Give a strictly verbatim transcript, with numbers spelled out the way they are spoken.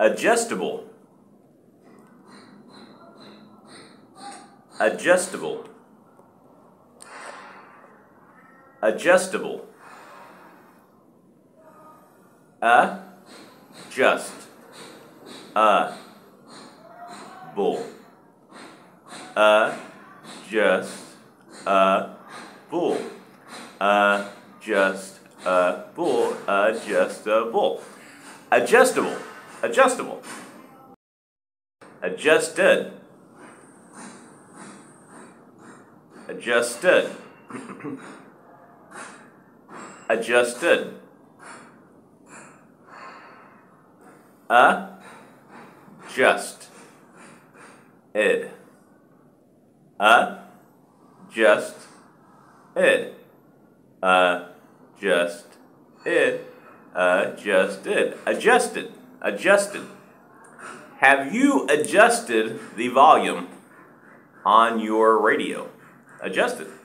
adjustable, adjustable, adjustable, a, just, a, bull, a, just, a, bull, a, just, a, bull, a, just, a, bull, adjustable, adjustable, adjusted, adjusted, adjusted, a, just, ed, a, just, ed, a, just, ed, a, just, ed, adjusted, adjusted. Have you adjusted the volume on your radio? Adjusted.